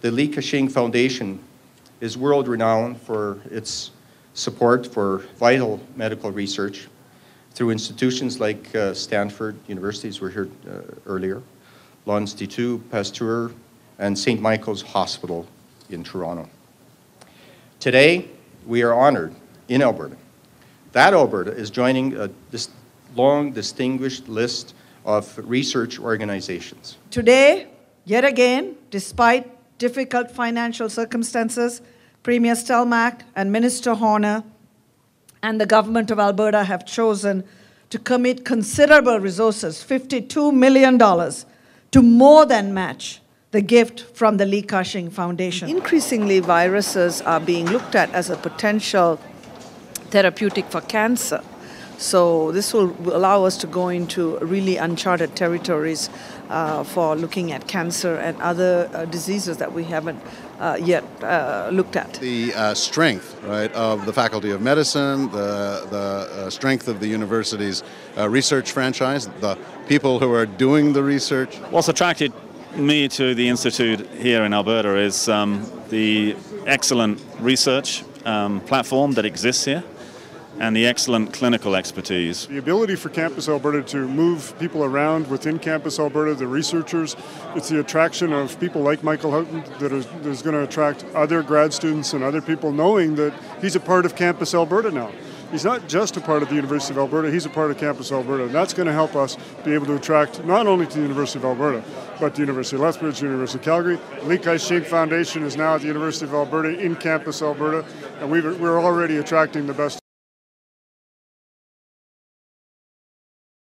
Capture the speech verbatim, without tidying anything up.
The Li Ka Shing Foundation is world-renowned for its support for vital medical research through institutions like uh, Stanford, universities were here uh, earlier, L'Institut Pasteur, and Saint Michael's Hospital in Toronto. Today, we are honored in Alberta that Alberta is joining a dis long distinguished list of research organizations. Today, yet again, despite difficult financial circumstances, Premier Stelmach and Minister Horner and the Government of Alberta have chosen to commit considerable resources, fifty-two million dollars, to more than match the gift from the Li Ka Shing Foundation. Increasingly, viruses are being looked at as a potential therapeutic for cancer. So this will allow us to go into really uncharted territories uh, for looking at cancer and other uh, diseases that we haven't uh, yet uh, looked at. The uh, strength, right, of the Faculty of Medicine, the, the uh, strength of the university's uh, research franchise, the people who are doing the research. What's attracted me to the Institute here in Alberta is um, the excellent research um, platform that exists here, and the excellent clinical expertise. The ability for Campus Alberta to move people around within Campus Alberta, the researchers, it's the attraction of people like Michael Houghton that is, is going to attract other grad students and other people, knowing that he's a part of Campus Alberta now. He's not just a part of the University of Alberta, he's a part of Campus Alberta, and that's going to help us be able to attract not only to the University of Alberta, but the University of Lethbridge, University of Calgary. Li Ka Shing Foundation is now at the University of Alberta in Campus Alberta, and we've, we're already attracting the best